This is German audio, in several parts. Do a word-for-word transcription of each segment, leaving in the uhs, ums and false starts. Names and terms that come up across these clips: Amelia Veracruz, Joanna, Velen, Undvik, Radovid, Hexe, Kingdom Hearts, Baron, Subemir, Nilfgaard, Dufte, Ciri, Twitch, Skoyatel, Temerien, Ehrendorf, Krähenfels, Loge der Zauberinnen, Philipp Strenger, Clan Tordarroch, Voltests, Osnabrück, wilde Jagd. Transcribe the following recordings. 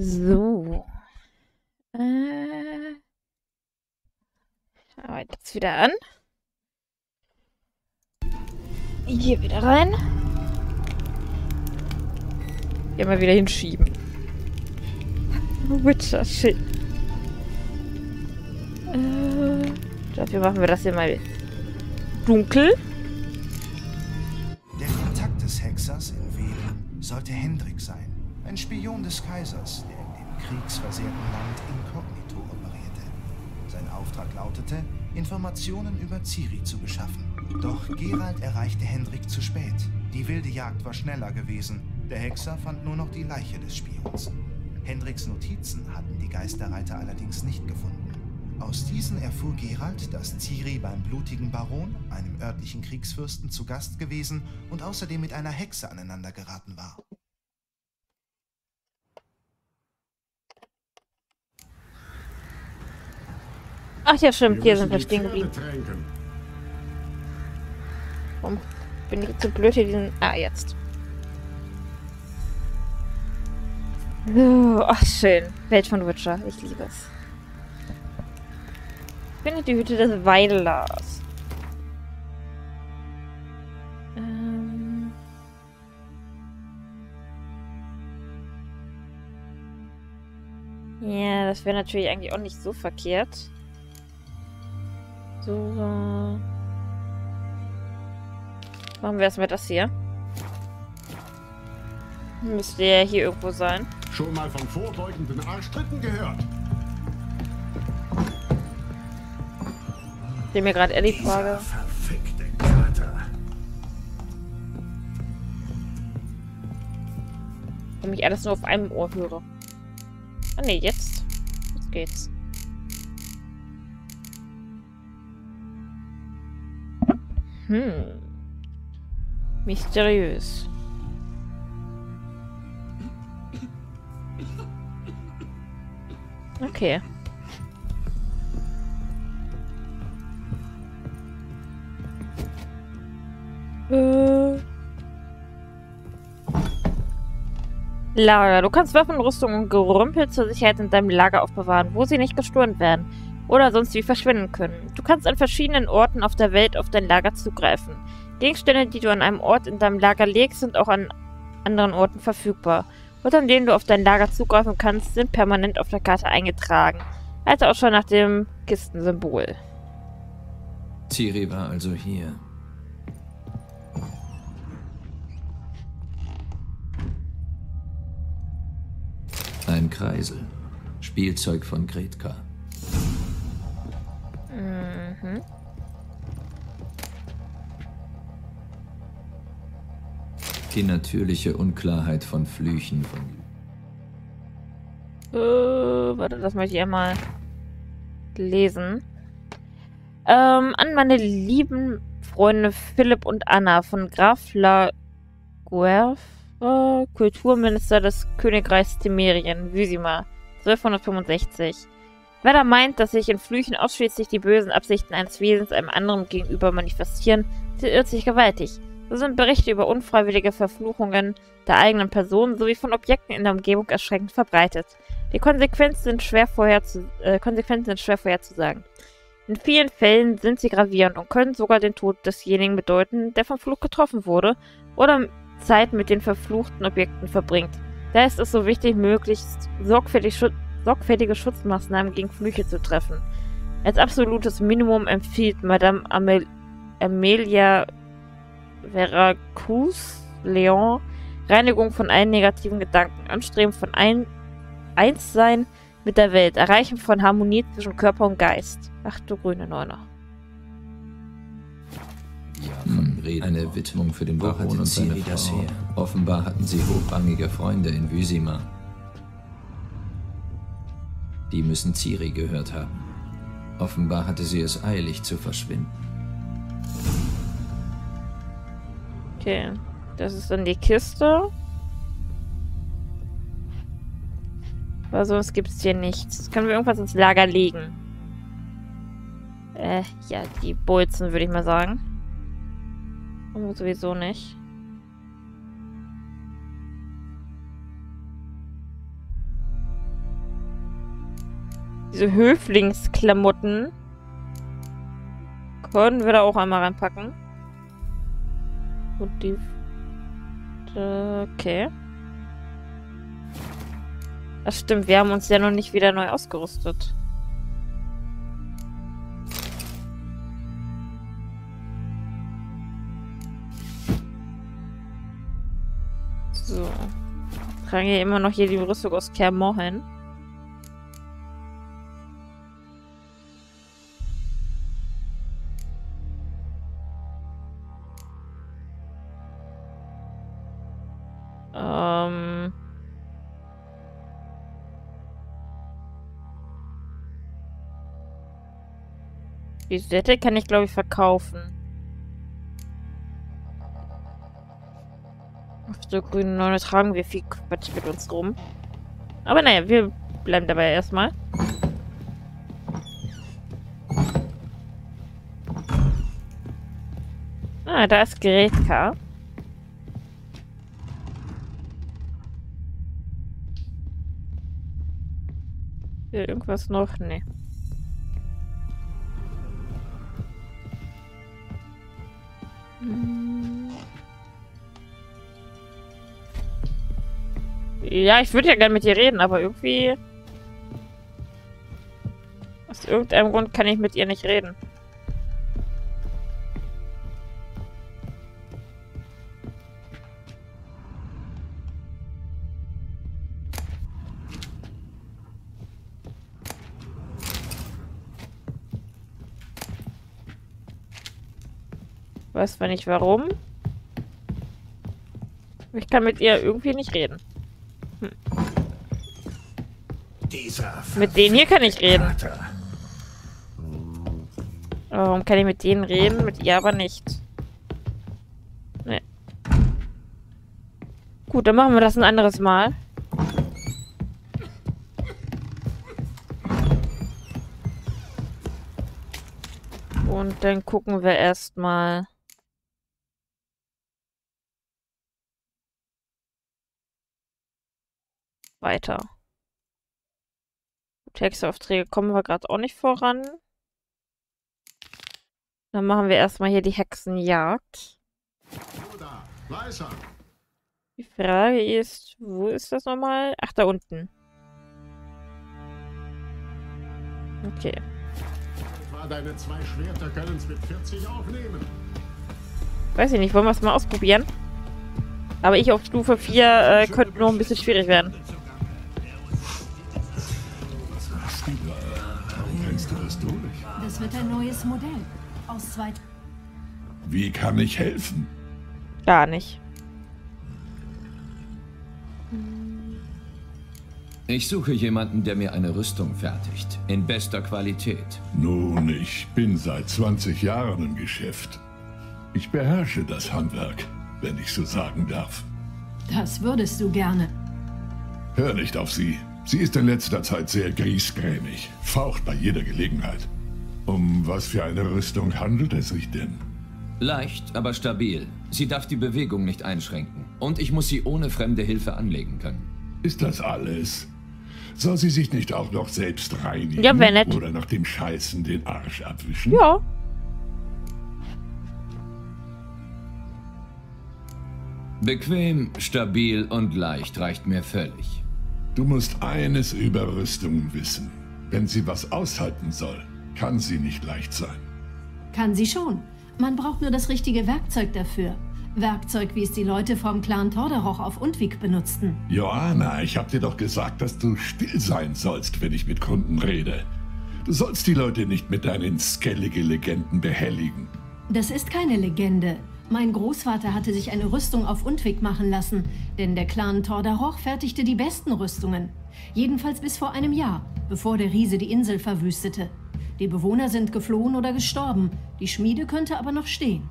So. Äh. Schau das wieder an. Hier wieder rein. Hier mal wieder hinschieben. Witcher-Shit. Äh, dafür machen wir das hier mal dunkel. Der Kontakt des Hexers in Velen sollte Hendrik sein. Ein Spion des Kaisers, der in dem kriegsversehrten Land inkognito operierte. Sein Auftrag lautete, Informationen über Ciri zu beschaffen. Doch Geralt erreichte Hendrik zu spät. Die wilde Jagd war schneller gewesen. Der Hexer fand nur noch die Leiche des Spions. Hendriks Notizen hatten die Geisterreiter allerdings nicht gefunden. Aus diesen erfuhr Geralt, dass Ciri beim blutigen Baron, einem örtlichen Kriegsfürsten, zu Gast gewesen und außerdem mit einer Hexe aneinander geraten war. Ach ja, stimmt, hier sind wir stehen geblieben. Warum bin ich zu blöd hier diesen... Ah, jetzt. So, ach schön. Welt von Witcher. Ich liebe es. Findet die Hütte des Weilers. Ähm. Ja, das wäre natürlich eigentlich auch nicht so verkehrt. So. Äh, machen wir erstmal das hier. Müsste ja hier irgendwo sein. Schon mal vom vorbeugenden Arschtritten gehört. Ich mir gerade Ellie frage. Verfickte Kater. Wenn ich alles nur auf einem Ohr höre. Ah ne, jetzt. Jetzt geht's. Hm. Mysteriös. Okay. Äh. Lager. Du kannst Waffen, Rüstung und Gerümpel zur Sicherheit in deinem Lager aufbewahren, wo sie nicht gestohlen werden oder sonst wie verschwinden können. Du kannst an verschiedenen Orten auf der Welt auf dein Lager zugreifen. Gegenstände, die du an einem Ort in deinem Lager legst, sind auch an anderen Orten verfügbar. Und an denen du auf dein Lager zugreifen kannst, sind permanent auf der Karte eingetragen. Also auch schon nach dem Kistensymbol. Ciri war also hier. Ein Kreisel. Spielzeug von Gretka. Mhm. Die natürliche Unklarheit von Flüchen von... Äh, warte, das möchte ich einmal lesen. Ähm, an meine lieben Freunde Philipp und Anna von Graf La Guerf, äh, Kulturminister des Königreichs Temerien, Wyzima, zwölfhundertfünfundsechzig. Wer da meint, dass sich in Flüchen ausschließlich die bösen Absichten eines Wesens einem anderen gegenüber manifestieren, der irrt sich gewaltig. So sind Berichte über unfreiwillige Verfluchungen der eigenen Person sowie von Objekten in der Umgebung erschreckend verbreitet. Die Konsequenzen sind schwer vorherzu äh, Konsequenzen sind schwer vorherzusagen. In vielen Fällen sind sie gravierend und können sogar den Tod desjenigen bedeuten, der vom Fluch getroffen wurde oder Zeit mit den verfluchten Objekten verbringt. Daher ist es so wichtig, möglichst sorgfältig Schu- sorgfältige Schutzmaßnahmen gegen Flüche zu treffen. Als absolutes Minimum empfiehlt Madame Amel- Amelia Veracruz, Leon, Reinigung von allen negativen Gedanken, Anstreben von ein, Einssein mit der Welt, Erreichen von Harmonie zwischen Körper und Geist. Ach du grüne Neuner. Ja, von Reden. Eine Widmung für den Baron und seine Frau. Das hier? Offenbar hatten sie hochrangige Freunde in Wyzima. Die müssen Ciri gehört haben. Offenbar hatte sie es eilig zu verschwinden. Okay, das ist dann die Kiste. Aber sonst gibt es hier nichts. Können wir irgendwas ins Lager legen? Äh, ja, die Bolzen würde ich mal sagen. Und sowieso nicht. diese Höflingsklamotten können wir da auch einmal reinpacken. Und die... Okay. Das stimmt, wir haben uns ja noch nicht wieder neu ausgerüstet. So. Ich trage hier immer noch hier die Rüstung aus Kermor hin. Ähm. Die Sättel kann ich, glaube ich, verkaufen. So grüne Neune tragen wir viel Quatsch mit uns rum. Aber naja, wir bleiben dabei erstmal. Ah, da ist Gerät K. Will irgendwas noch? Nee. Hm. Ja, ich würde ja gerne mit ihr reden, aber irgendwie... Aus irgendeinem Grund kann ich mit ihr nicht reden. Weiß man nicht warum. Ich kann mit ihr irgendwie nicht reden. Hm. Mit denen hier kann ich reden. Warum kann ich mit denen reden? Mit ihr aber nicht. Nee. Gut, dann machen wir das ein anderes Mal. Und dann gucken wir erstmal. Weiter. Textaufträge kommen wir gerade auch nicht voran. Dann machen wir erstmal hier die Hexenjagd. Die Frage ist, wo ist das nochmal? Ach, da unten. Okay. Deine zwei Schwerter können's mit vierzig aufnehmen. Weiß ich nicht, wollen wir es mal ausprobieren? Aber ich auf Stufe vier äh, könnte noch ein bisschen schwierig werden. Das wird ein neues Modell. Aus zwei. Wie kann ich helfen? Gar nicht. Ich suche jemanden, der mir eine Rüstung fertigt. In bester Qualität. Nun, ich bin seit zwanzig Jahren im Geschäft. Ich beherrsche das Handwerk, wenn ich so sagen darf. Das würdest du gerne. Hör nicht auf sie. Sie ist in letzter Zeit sehr griesgrämig, faucht bei jeder Gelegenheit. Um was für eine Rüstung handelt es sich denn? Leicht, aber stabil. Sie darf die Bewegung nicht einschränken. Und ich muss sie ohne fremde Hilfe anlegen können. Ist das alles? Soll sie sich nicht auch noch selbst reinigen? Ja, wenn nicht. Oder nach dem Scheißen den Arsch abwischen? Ja. Bequem, stabil und leicht reicht mir völlig. Du musst eines über Rüstungen wissen. Wenn sie was aushalten soll, kann sie nicht leicht sein. Kann sie schon. Man braucht nur das richtige Werkzeug dafür. Werkzeug, wie es die Leute vom Clan Tordarroch auf Undvik benutzten. Joanna, ich hab dir doch gesagt, dass du still sein sollst, wenn ich mit Kunden rede. Du sollst die Leute nicht mit deinen Skellige-Legenden behelligen. Das ist keine Legende. Mein Großvater hatte sich eine Rüstung auf Undvik machen lassen, denn der Clan Tordarroch fertigte die besten Rüstungen. Jedenfalls bis vor einem Jahr, bevor der Riese die Insel verwüstete. Die Bewohner sind geflohen oder gestorben, die Schmiede könnte aber noch stehen.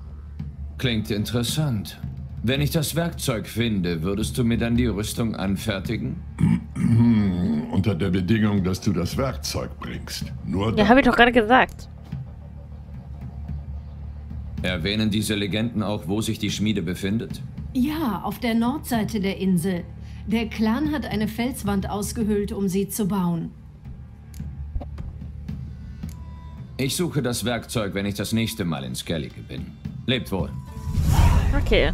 Klingt interessant. Wenn ich das Werkzeug finde, würdest du mir dann die Rüstung anfertigen? Unter der Bedingung, dass du das Werkzeug bringst. Nur ja, habe ich doch gerade gesagt. Erwähnen diese Legenden auch, wo sich die Schmiede befindet? Ja, auf der Nordseite der Insel. Der Clan hat eine Felswand ausgehöhlt, um sie zu bauen. Ich suche das Werkzeug, wenn ich das nächste Mal in Skellige bin. Lebt wohl. Okay.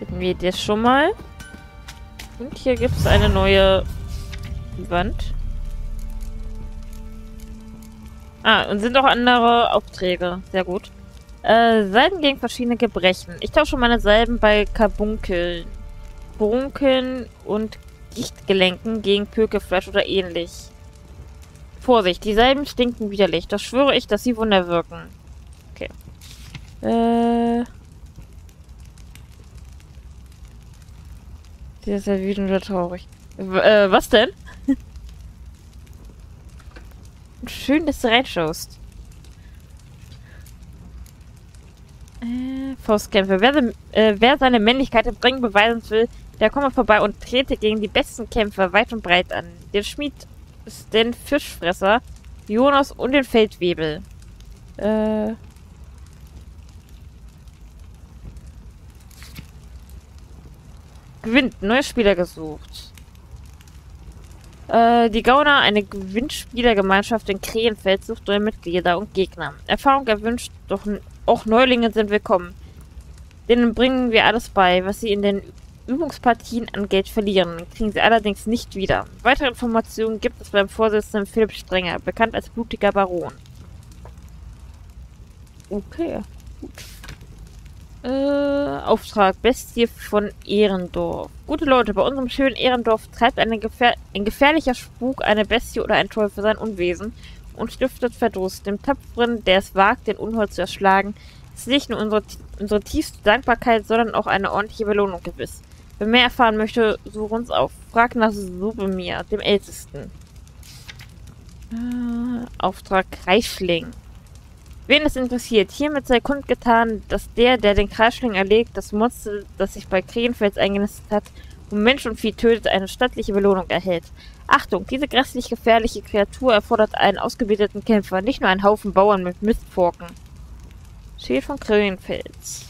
Bitten wir dir schon mal. Und hier gibt es eine neue Wand. Ah, und sind auch andere Aufträge. Sehr gut. Äh, Salben gegen verschiedene Gebrechen. Ich tausche meine Salben bei Karbunkeln, Brunkeln und Gichtgelenken gegen Pökelfleisch oder ähnlich. Vorsicht, die Salben stinken widerlich. Das schwöre ich, dass sie Wunder wirken. Okay. Äh... Sie ist ja wütend oder traurig. W äh, was denn? Schön, dass du reinschaust. Äh, Faustkämpfe. Wer, se äh, wer seine Männlichkeit im Ring beweisen will, der komme vorbei und trete gegen die besten Kämpfer weit und breit an. Den Schmied, den Fischfresser, Jonas und den Feldwebel. Äh... Gewinnt. Neue Spieler gesucht. Äh, die Gauner, eine Gewinnspielergemeinschaft in Krähenfeld, sucht neue Mitglieder und Gegner. Erfahrung erwünscht, doch auch Neulinge sind willkommen. Denen bringen wir alles bei, was sie in den Übungspartien an Geld verlieren. Kriegen sie allerdings nicht wieder. Weitere Informationen gibt es beim Vorsitzenden Philipp Strenger, bekannt als blutiger Baron. Okay, gut. Äh, Auftrag. Bestie von Ehrendorf. Gute Leute, bei unserem schönen Ehrendorf treibt eine Gefähr ein gefährlicher Spuk eine Bestie oder ein Troll für sein Unwesen und stiftet Verdruss. Dem Tapferen, der es wagt, den Unhold zu erschlagen, ist nicht nur unsere, unsere tiefste Dankbarkeit, sondern auch eine ordentliche Belohnung gewiss. Wer mehr erfahren möchte, suche uns auf. Frag nach Subemir, dem Ältesten. Äh, Auftrag Kreischling. Wen es interessiert, hiermit sei kundgetan, dass der, der den Kreischling erlegt, das Monster, das sich bei Krähenfels eingenistet hat und Mensch und Vieh tötet, eine stattliche Belohnung erhält. Achtung, diese grässlich gefährliche Kreatur erfordert einen ausgebildeten Kämpfer, nicht nur einen Haufen Bauern mit Mistforken. Schild von Krähenfels.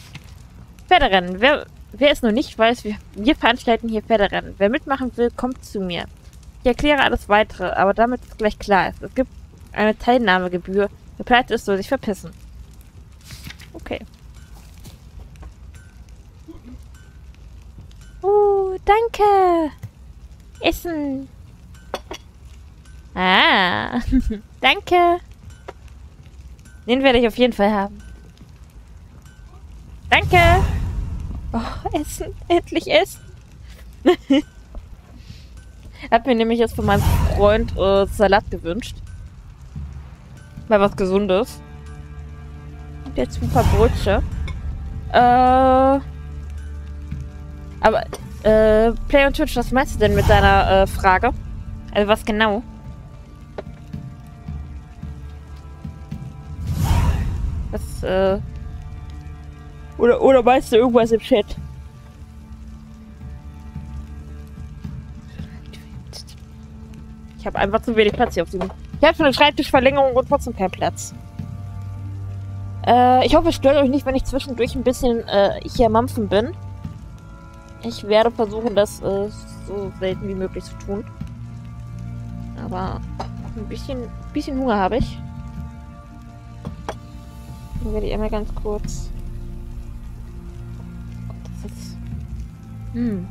Pferderennen. Wer, wer es nur nicht weiß, wir, wir veranstalten hier Pferderennen. Wer mitmachen will, kommt zu mir. Ich erkläre alles Weitere, aber damit es gleich klar ist. Es gibt eine Teilnahmegebühr. Wer pleite ist, soll sich verpissen. Okay. Uh, danke! Essen! Ah! Danke! Den werde ich auf jeden Fall haben. Danke! Oh, Essen! Endlich Essen! Hat mir nämlich jetzt von meinem Freund äh, Salat gewünscht. Mal was Gesundes. Und jetzt ein paar Brötchen. Äh. Aber, äh, Play on Twitch, was meinst du denn mit deiner äh, Frage? Also, was genau? Was, äh. Oder, oder meinst du irgendwas im Chat? Ich habe einfach zu wenig Platz hier auf diesem. Ich habe schon eine Schreibtischverlängerung und trotzdem keinen Platz. Äh, ich hoffe, es stört euch nicht, wenn ich zwischendurch ein bisschen äh, hier mampfen bin. Ich werde versuchen, das äh, so selten wie möglich zu tun. Aber ein bisschen, bisschen Hunger habe ich. Dann werde ich einmal ganz kurz. Das ist. Hm.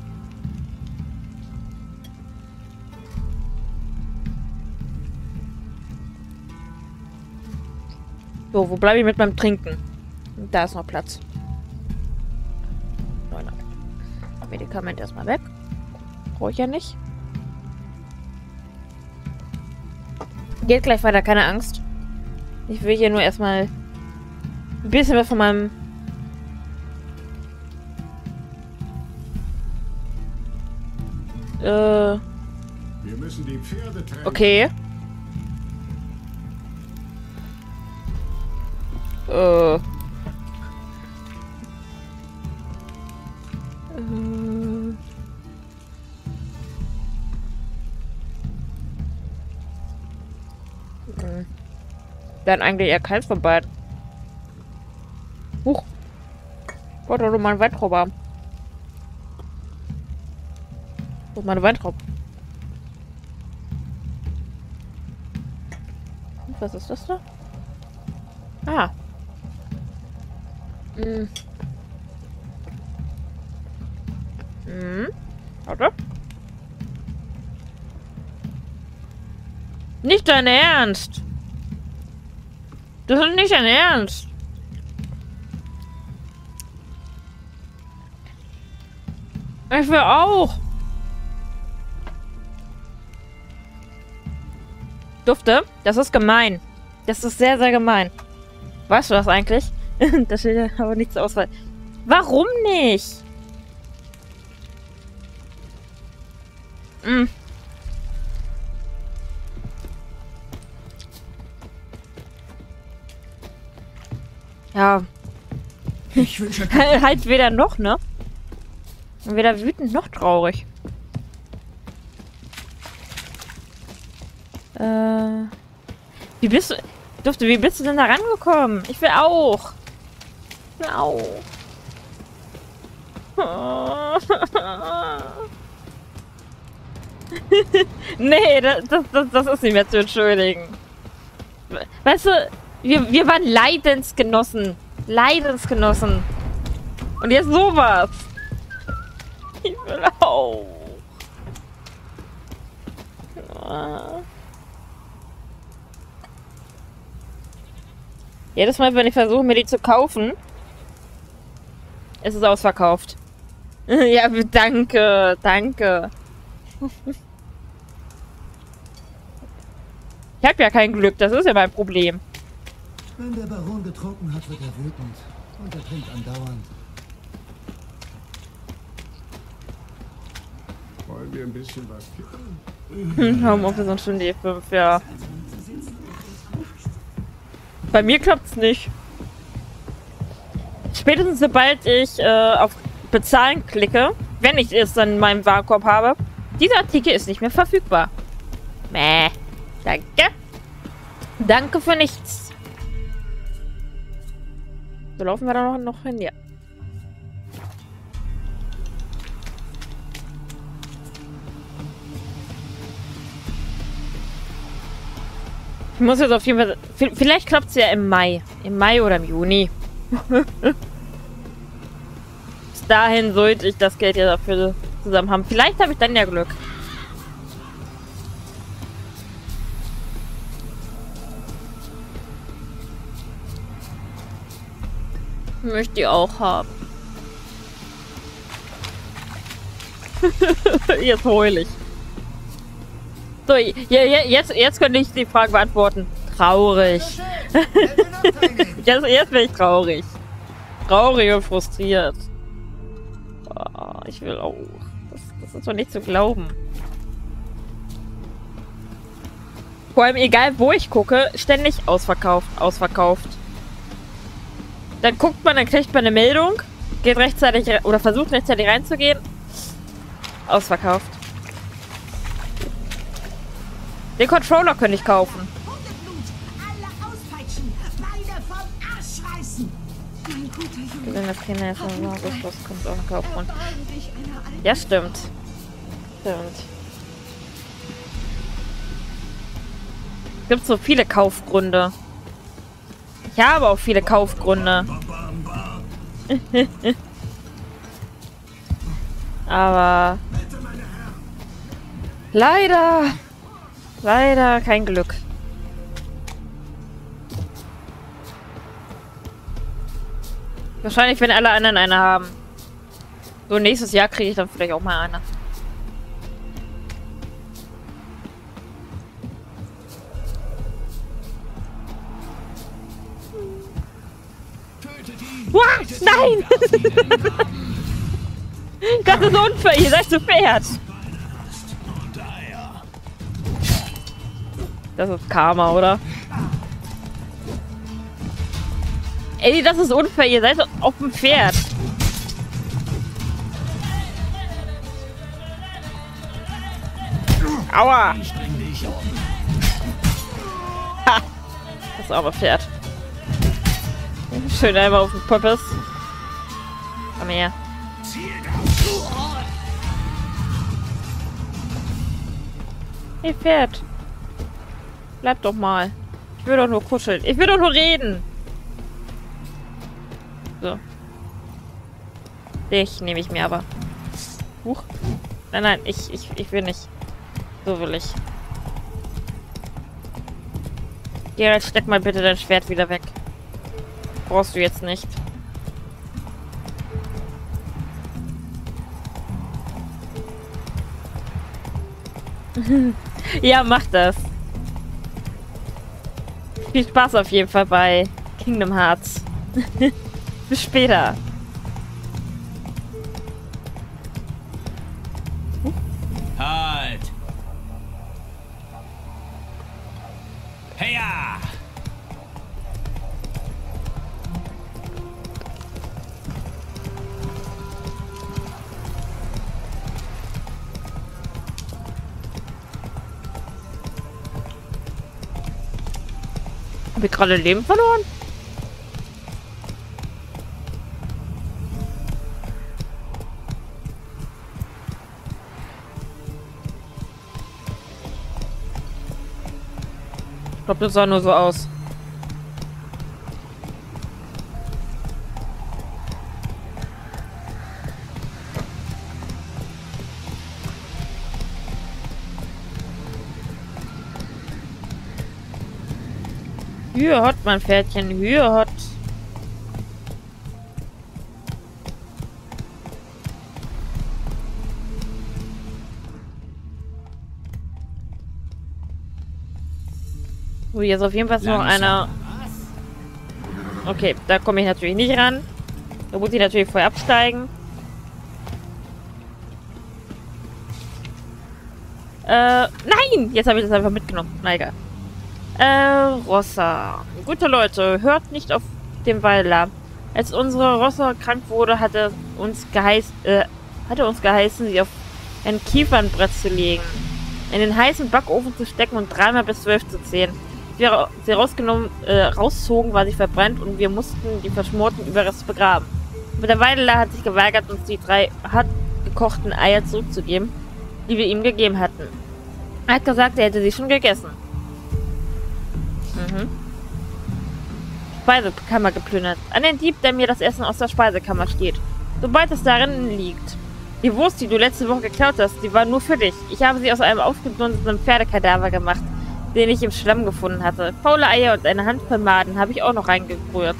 So, wo bleibe ich mit meinem Trinken? Da ist noch Platz. Medikament erstmal weg. Brauche ich ja nicht. Geht gleich weiter, keine Angst. Ich will hier nur erstmal ein bisschen was von meinem äh Wir müssen die Pferde trennen. Okay. Äh. Äh. Okay. Dann eigentlich eher keins von beiden. Huch. Gott, da mal einen Weintraub haben. Wo ist meine Weintraub? Was ist das da? Ah. Hm. Hm. Warte. Nicht dein Ernst! Das ist nicht dein Ernst! Ich will auch! Dufte? Das ist gemein. Das ist sehr, sehr gemein. Weißt du das eigentlich? Da steht aber nichts zur Auswahl. Warum nicht? Hm. Ja. Ich wünsche halt weder noch, ne? Weder wütend noch traurig. Äh. Wie bist du. Dufte, wie bist du denn da rangekommen? Ich will auch. Ich will auch. Nee, das, das, das ist nicht mehr zu entschuldigen. Weißt du, wir, wir waren Leidensgenossen. Leidensgenossen. Und jetzt sowas. Ich will auch. Jedes Mal, wenn ich versuche, mir die zu kaufen, ist es ausverkauft. Ja, danke, danke. Ich habe ja kein Glück, das ist ja mein Problem. Wenn der Baron getrunken hat, wird er wütend und er trinkt andauernd. Wollen wir ein bisschen was kippen? Homeoffice und schon die fünf, ja. Bei mir klappt's nicht. Spätestens sobald ich äh, auf Bezahlen klicke, wenn ich es dann in meinem Warenkorb habe, dieser Artikel ist nicht mehr verfügbar. Mäh. Danke. Danke für nichts. So, laufen wir da noch, noch hin, ja. Ich muss jetzt auf jeden Fall... Vielleicht klappt es ja im Mai. Im Mai oder im Juni. Bis dahin sollte ich das Geld ja dafür zusammen haben. Vielleicht habe ich dann ja Glück. Ich möchte die auch haben. Jetzt heul ich. So, jetzt, jetzt könnte ich die Frage beantworten. Traurig. Jetzt, jetzt bin ich traurig. Traurig und frustriert. Oh, ich will auch. Das, das ist doch nicht zu glauben. Vor allem, egal wo ich gucke, ständig ausverkauft, ausverkauft. Dann guckt man, dann kriegt man eine Meldung, geht rechtzeitig oder versucht rechtzeitig reinzugehen. Ausverkauft. Den Controller könnte ich kaufen. Ja, stimmt. Stimmt. Es gibt so viele Kaufgründe. Ich habe auch viele Kaufgründe. Aber... Leider... Leider kein Glück. Wahrscheinlich, wenn alle anderen eine haben. So, nächstes Jahr kriege ich dann vielleicht auch mal eine. Wow, nein! Das ist unfair, ihr seid zu Pferd. Das ist Karma, oder? Ey, das ist unfair. Ihr seid auf dem Pferd. Aua. Ha. Das arme Pferd. Schön einmal auf den Poppes. Komm her. Hey, Pferd. Bleib doch mal. Ich will doch nur kuscheln. Ich will doch nur reden. So. Dich nehme ich mir aber. Huch. Nein, nein, ich, ich, ich will nicht. So will ich. Geralt, steck mal bitte dein Schwert wieder weg. Brauchst du jetzt nicht. Ja, mach das. Viel Spaß auf jeden Fall bei Kingdom Hearts. Bis später. Halt! Heya! Hab ich gerade Leben verloren? Ich glaube, das sah nur so aus. Hühe hot, mein Pferdchen, Hühe hot. So, hier ist auf jeden Fall noch einer. Okay, da komme ich natürlich nicht ran. Da muss ich natürlich vorher absteigen. Äh, nein! Jetzt habe ich das einfach mitgenommen. Na egal. Äh, Rossa. Gute Leute, hört nicht auf den Weiler. Als unsere Rossa krank wurde, hat er uns geheißen, äh, hat er uns geheißen, sie auf ein Kiefernbrett zu legen, in den heißen Backofen zu stecken und dreimal bis zwölf zu zählen. Wir sie rausgenommen, äh, rauszogen, war sie verbrannt und wir mussten die verschmorten Überreste begraben. Aber der Weiler hat sich geweigert, uns die drei hart gekochten Eier zurückzugeben, die wir ihm gegeben hatten. Er hat gesagt, er hätte sie schon gegessen. Mhm. Speisekammer geplündert. An den Dieb, der mir das Essen aus der Speisekammer steht. Sobald es darin liegt. Die Wurst, die du letzte Woche geklaut hast, die war nur für dich. Ich habe sie aus einem aufgedunsenen Pferdekadaver gemacht, den ich im Schlamm gefunden hatte. Faule Eier und eine Handvoll Maden habe ich auch noch reingerührt.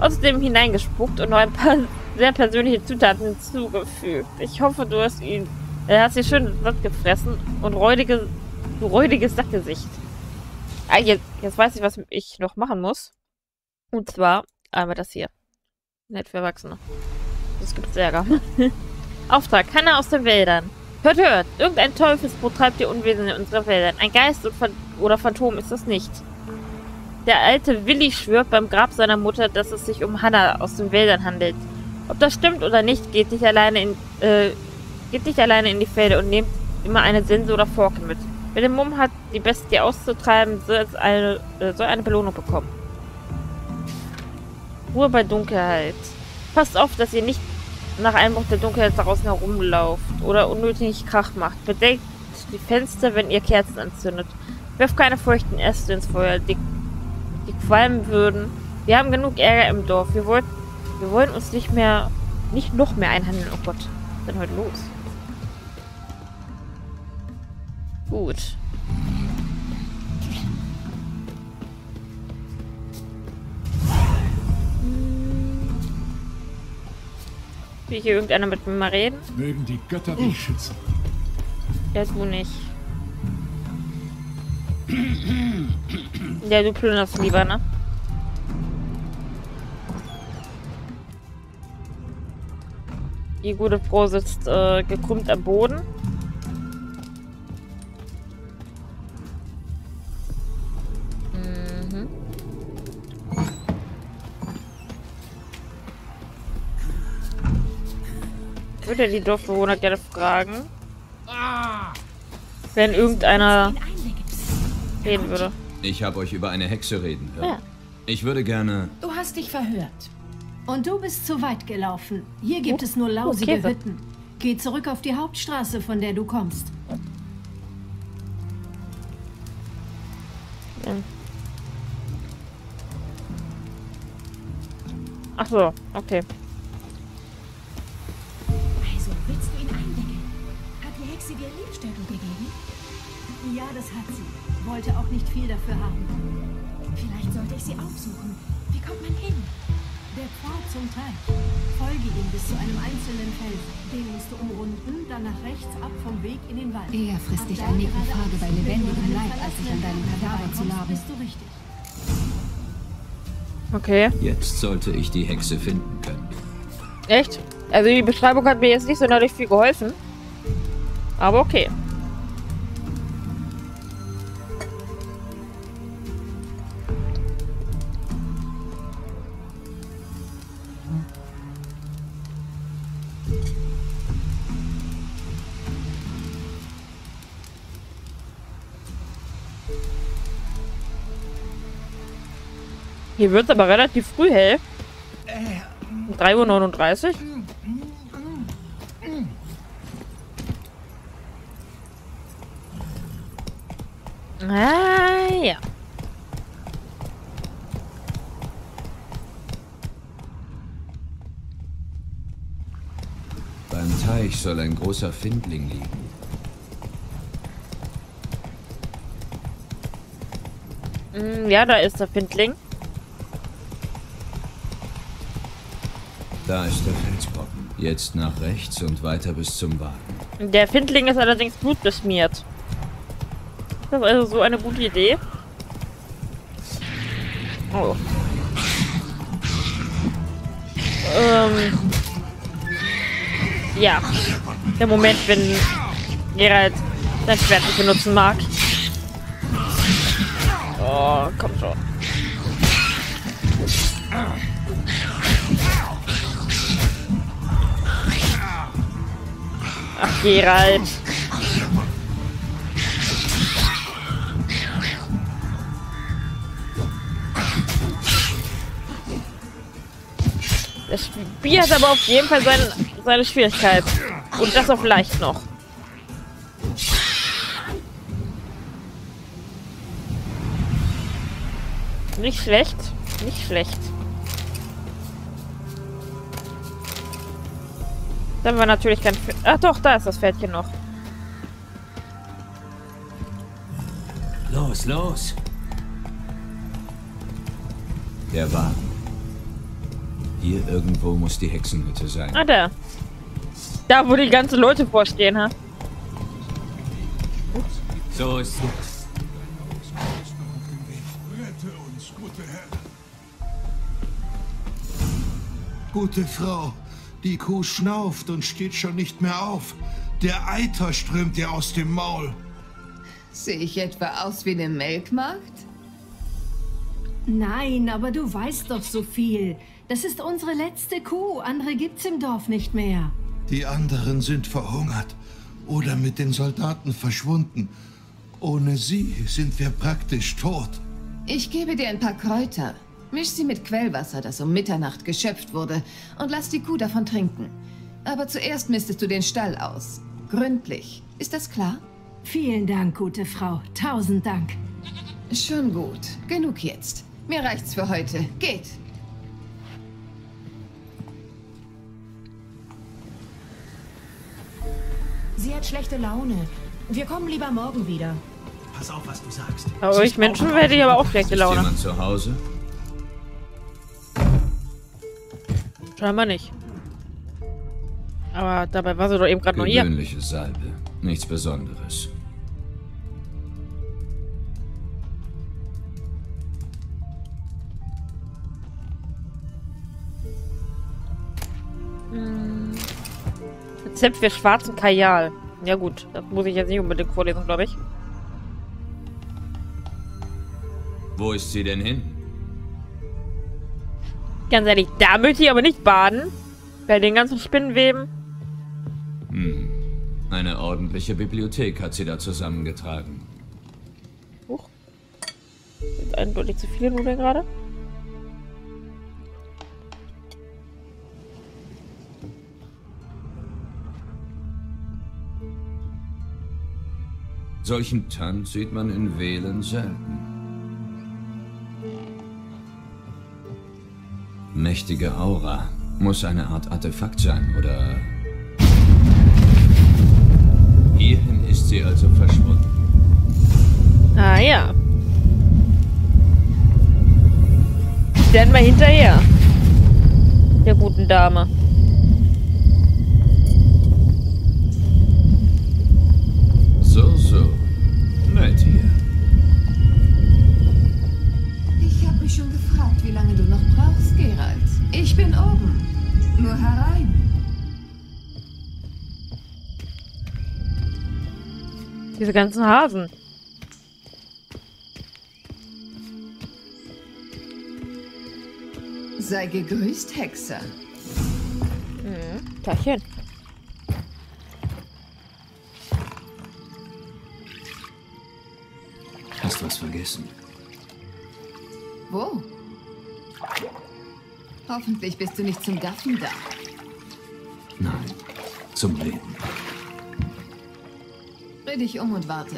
Außerdem hineingespuckt und noch ein paar sehr persönliche Zutaten hinzugefügt. Ich hoffe, du hast ihn, äh, hast dir schön satt gefressen und räudige, du räudiges Sackgesicht. Ah, jetzt, jetzt weiß ich, was ich noch machen muss. Und zwar einmal das hier. Nett für Erwachsene. Das gibt's Ärger. Auftrag, Hanna aus den Wäldern. Hört, hört! Irgendein Teufelsbrot treibt ihr Unwesen in unseren Wäldern. Ein Geist oder Phantom ist das nicht. Der alte Willi schwört beim Grab seiner Mutter, dass es sich um Hanna aus den Wäldern handelt. Ob das stimmt oder nicht, geht nicht alleine in, äh, geht nicht alleine in die Felder und nehmt immer eine Sense oder Forken mit. Wer den Mumm hat, die Bestie auszutreiben, soll eine, äh, soll eine Belohnung bekommen. Ruhe bei Dunkelheit. Passt auf, dass ihr nicht nach Einbruch der Dunkelheit draußen herumlauft oder unnötig Krach macht. Bedeckt die Fenster, wenn ihr Kerzen anzündet. Werft keine feuchten Äste ins Feuer, die, die qualmen würden. Wir haben genug Ärger im Dorf. Wir, wollt, wir wollen uns nicht mehr, nicht noch mehr einhandeln. Oh Gott, was ist denn heute los? Gut. Will hier irgendeiner mit mir mal reden? Mögen die Götter dich schützen. Ja, du nicht. Ja, du plünderst lieber, ne? Die gute Frau sitzt äh, gekrümmt am Boden. Ich würde die Dorfbewohner gerne fragen, wenn irgendeiner reden würde. Ich habe euch über eine Hexe reden hören. Ja. Ich würde gerne... Du hast dich verhört. Und du bist zu weit gelaufen. Hier gibt oh. es nur lausige okay. Hütten. Geh zurück auf die Hauptstraße, von der du kommst. Ach so, okay. Also, willst du ihn eindecken? Hat die Hexe dir Liebstöckel gegeben? Ja, das hat sie. Wollte auch nicht viel dafür haben. Vielleicht sollte ich sie aufsuchen. Wie kommt man hin? Der Pfad zum Teich. Folge ihm bis zu einem einzelnen Feld. Den musst du umrunden, dann nach rechts ab vom Weg in den Wald. Eher frisst dich eine Frage bei lebendigem Leib, als sich an deinem Kadaver zu laben. Bist du richtig? Okay. Jetzt sollte ich die Hexe finden können. Echt? Also die Beschreibung hat mir jetzt nicht sonderlich viel geholfen. Aber okay. Hier wird es aber relativ früh hell. drei Uhr neununddreißig. Ah, ja. Beim Teich soll ein großer Findling liegen. Ja, da ist der Findling. Da ist der Felsbrocken. Jetzt nach rechts und weiter bis zum Baden. Der Findling ist allerdings blutbeschmiert. Das ist also so eine gute Idee. Oh. Ähm. Ja. Der Moment, wenn Geralt sein Schwert nicht benutzen mag. Oh, komm schon. Ach, Geralt. Das Spiel hat aber auf jeden Fall seine, seine Schwierigkeit. Und das auch leicht noch. Nicht schlecht. Nicht schlecht. Dann war natürlich kein... Ach doch, da ist das Pferdchen noch. Los, los! Der Wagen. Hier irgendwo muss die Hexenhütte sein. Ah, da. Da, wo die ganzen Leute vorstehen, ha? Ups. So ist es. Rette uns, gute Herren. Gute Frau. Die Kuh schnauft und steht schon nicht mehr auf. Der Eiter strömt ihr aus dem Maul. Sehe ich etwa aus wie eine Melkmagd? Nein, aber du weißt doch so viel. Das ist unsere letzte Kuh. Andere gibt's im Dorf nicht mehr. Die anderen sind verhungert oder mit den Soldaten verschwunden. Ohne sie sind wir praktisch tot. Ich gebe dir ein paar Kräuter. Misch sie mit Quellwasser, das um Mitternacht geschöpft wurde, und lass die Kuh davon trinken. Aber zuerst mistest du den Stall aus. Gründlich. Ist das klar? Vielen Dank, gute Frau. Tausend Dank. Schon gut. Genug jetzt. Mir reicht's für heute. Geht. Sie hat schlechte Laune. Wir kommen lieber morgen wieder. Pass auf, was du sagst. Aber ich Menschen hätte ich aber auch schlechte Laune. Ist jemand zu Hause? Scheinbar nicht. Aber dabei war sie doch eben gerade noch hier. Gewöhnliche Salbe. Nichts Besonderes. Hm. Rezept für schwarzen Kajal. Ja gut, das muss ich jetzt nicht unbedingt vorlesen, glaube ich. Wo ist sie denn hin? Ganz ehrlich, da möchte ich aber nicht baden. Bei den ganzen Spinnenweben. Hm. Eine ordentliche Bibliothek hat sie da zusammengetragen. Huch. Sind eindeutig zu viele Nudeln gerade. Solchen Tanz sieht man in Velen selten. mächtige Aura. Muss eine Art Artefakt sein, oder? Hierhin ist sie also verschwunden. Ah ja. Dann mal hinterher. Der guten Dame. So, so. Nett hier. Ich habe mich schon gefragt, wie lange du noch brauchst, Geralt. Ich bin oben. Nur herein. Diese ganzen Hasen. Sei gegrüßt, Hexe. Mhm, Tachchen. Hast was vergessen? Wo? Hoffentlich bist du nicht zum Gaffen da. Nein, zum Reden. Dreh dich um und warte.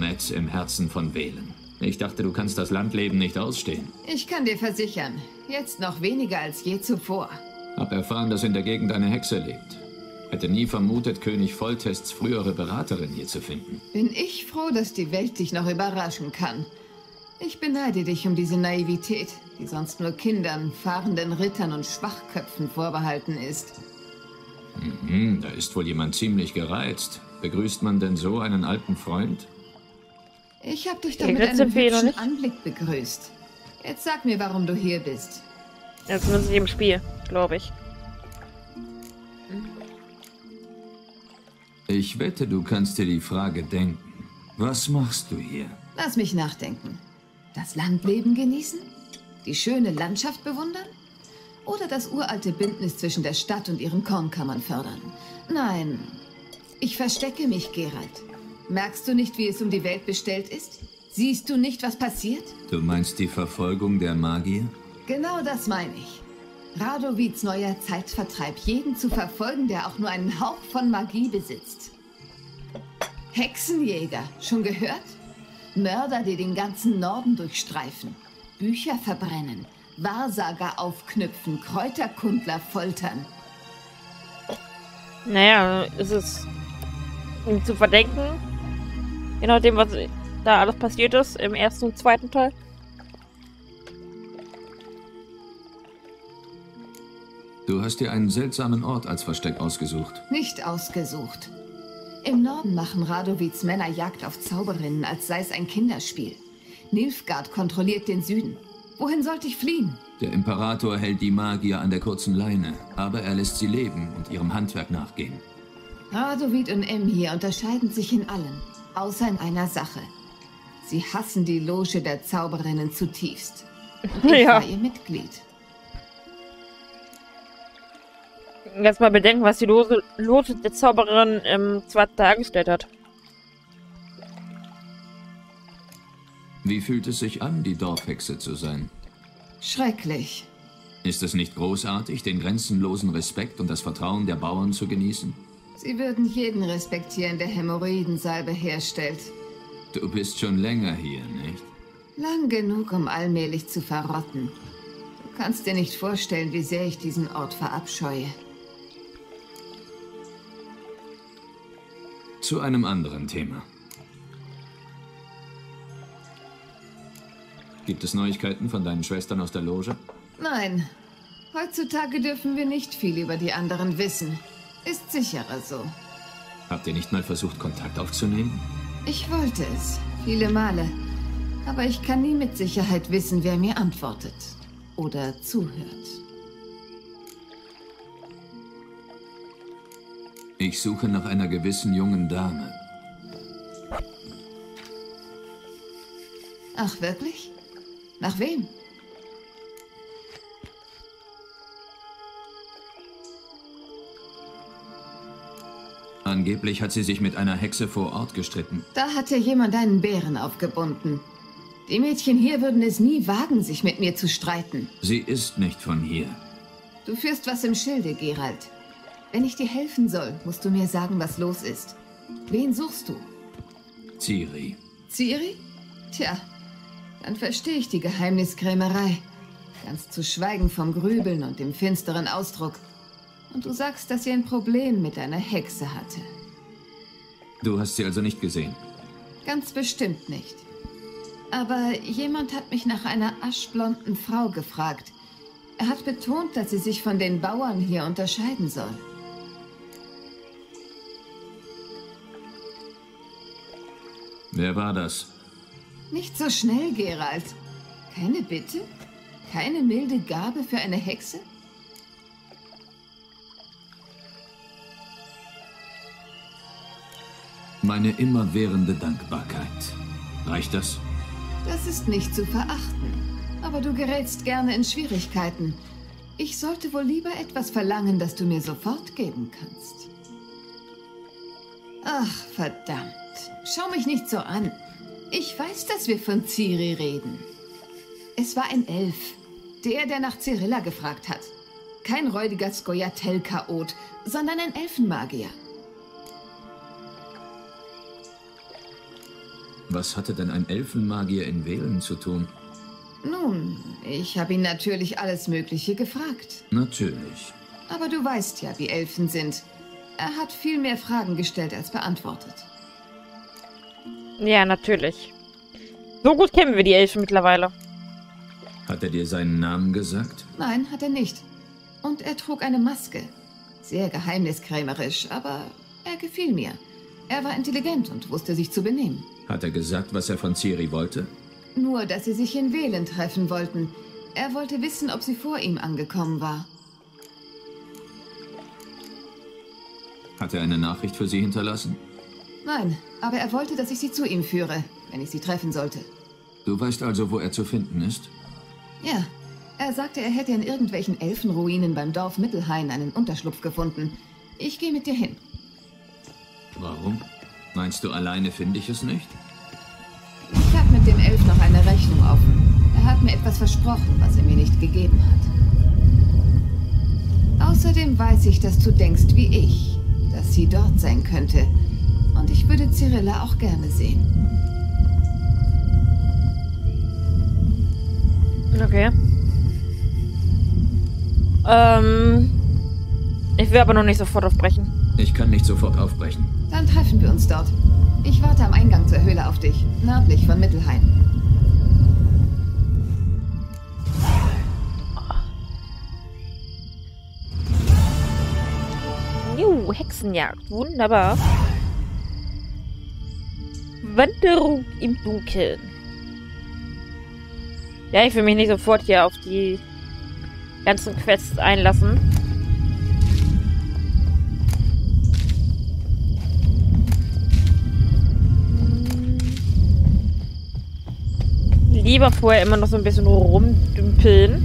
Metz im Herzen von Velen. Ich dachte, du kannst das Landleben nicht ausstehen. Ich kann dir versichern, jetzt noch weniger als je zuvor. Hab erfahren, dass in der Gegend eine Hexe lebt. Hätte nie vermutet, König Voltests frühere Beraterin hier zu finden. Bin ich froh, dass die Welt dich noch überraschen kann. Ich beneide dich um diese Naivität, die sonst nur Kindern, fahrenden Rittern und Schwachköpfen vorbehalten ist. Mhm, da ist wohl jemand ziemlich gereizt. Begrüßt man denn so einen alten Freund? Ich habe dich doch mit einem hübschen Anblick begrüßt. Jetzt sag mir, warum du hier bist. Ja, zumindest im Spiel, glaube ich. Ich wette, du kannst dir die Frage denken. Was machst du hier? Lass mich nachdenken. Das Landleben genießen? Die schöne Landschaft bewundern? Oder das uralte Bündnis zwischen der Stadt und ihren Kornkammern fördern? Nein, ich verstecke mich, Geralt. Merkst du nicht, wie es um die Welt bestellt ist? Siehst du nicht, was passiert? Du meinst die Verfolgung der Magier? Genau das meine ich. Radovids neuer Zeitvertreib, jeden zu verfolgen, der auch nur einen Hauch von Magie besitzt. Hexenjäger, schon gehört? Mörder, die den ganzen Norden durchstreifen, Bücher verbrennen, Wahrsager aufknüpfen, Kräuterkundler foltern. Naja, ist es ihm zu verdenken? Je nachdem, was da alles passiert ist, im ersten und zweiten Teil. Du hast dir einen seltsamen Ort als Versteck ausgesucht. Nicht ausgesucht. Im Norden machen Radovids Männer Jagd auf Zauberinnen, als sei es ein Kinderspiel. Nilfgaard kontrolliert den Süden. Wohin sollte ich fliehen? Der Imperator hält die Magier an der kurzen Leine, aber er lässt sie leben und ihrem Handwerk nachgehen. Radovid und Emir unterscheiden sich in allem. Außer in einer Sache. Sie hassen die Loge der Zauberinnen zutiefst. Und ich ja. war ihr Mitglied. Jetzt mal bedenken, was die Loge, Loge der Zauberinnen im zweiten Teil angestellt hat. Wie fühlt es sich an, die Dorfhexe zu sein? Schrecklich. Ist es nicht großartig, den grenzenlosen Respekt und das Vertrauen der Bauern zu genießen? Sie würden jeden respektieren, der Hämorrhoidensalbe herstellt. Du bist schon länger hier, nicht? Lang genug, um allmählich zu verrotten. Du kannst dir nicht vorstellen, wie sehr ich diesen Ort verabscheue. Zu einem anderen Thema. Gibt es Neuigkeiten von deinen Schwestern aus der Loge? Nein. Heutzutage dürfen wir nicht viel über die anderen wissen. Ist sicherer so. Habt ihr nicht mal versucht, Kontakt aufzunehmen? Ich wollte es, viele Male. Aber ich kann nie mit Sicherheit wissen, wer mir antwortet oder zuhört. Ich suche nach einer gewissen jungen Dame. Ach, wirklich? Nach wem? Angeblich hat sie sich mit einer Hexe vor Ort gestritten. Da hatte jemand einen Bären aufgebunden. Die Mädchen hier würden es nie wagen, sich mit mir zu streiten. Sie ist nicht von hier. Du führst was im Schilde, Geralt. Wenn ich dir helfen soll, musst du mir sagen, was los ist. Wen suchst du? Ciri. Ciri? Tja, dann verstehe ich die Geheimniskrämerei. Ganz zu schweigen vom Grübeln und dem finsteren Ausdruck. Und du sagst, dass sie ein Problem mit einer Hexe hatte. Du hast sie also nicht gesehen? Ganz bestimmt nicht. Aber jemand hat mich nach einer aschblonden Frau gefragt. Er hat betont, dass sie sich von den Bauern hier unterscheiden soll. Wer war das? Nicht so schnell, Geralt. Keine Bitte? Keine milde Gabe für eine Hexe? Meine immerwährende Dankbarkeit. Reicht das? Das ist nicht zu verachten. Aber du gerätst gerne in Schwierigkeiten. Ich sollte wohl lieber etwas verlangen, das du mir sofort geben kannst. Ach, verdammt. Schau mich nicht so an. Ich weiß, dass wir von Ciri reden. Es war ein Elf. Der, der nach Cirilla gefragt hat. Kein räudiger Skoyatel-Chaot, sondern ein Elfenmagier. Was hatte denn ein Elfenmagier in Velen zu tun? Nun, ich habe ihn natürlich alles Mögliche gefragt. Natürlich. Aber du weißt ja, wie Elfen sind. Er hat viel mehr Fragen gestellt als beantwortet. Ja, natürlich. So gut kennen wir die Elfen mittlerweile. Hat er dir seinen Namen gesagt? Nein, hat er nicht. Und er trug eine Maske. Sehr geheimniskrämerisch, aber er gefiel mir. Er war intelligent und wusste sich zu benehmen. Hat er gesagt, was er von Ciri wollte? Nur, dass sie sich in Velen treffen wollten. Er wollte wissen, ob sie vor ihm angekommen war. Hat er eine Nachricht für sie hinterlassen? Nein, aber er wollte, dass ich sie zu ihm führe, wenn ich sie treffen sollte. Du weißt also, wo er zu finden ist? Ja, er sagte, er hätte in irgendwelchen Elfenruinen beim Dorf Mittelhain einen Unterschlupf gefunden. Ich gehe mit dir hin. Warum? Meinst du, alleine finde ich es nicht? Ich habe mit dem Elf noch eine Rechnung offen. Er hat mir etwas versprochen, was er mir nicht gegeben hat. Außerdem weiß ich, dass du denkst wie ich, dass sie dort sein könnte. Und ich würde Cirilla auch gerne sehen. Okay. Ähm... Ich will aber noch nicht sofort aufbrechen. Ich kann nicht sofort aufbrechen. Dann treffen wir uns dort. Ich warte am Eingang zur Höhle auf dich, nördlich von Mittelhain. Juhu, Hexenjagd. Wunderbar. Wanderung im Dunkeln. Ja, ich will mich nicht sofort hier auf die ganzen Quests einlassen. Lieber vorher immer noch so ein bisschen rumdümpeln.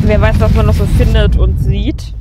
Wer weiß, was man noch so findet und sieht.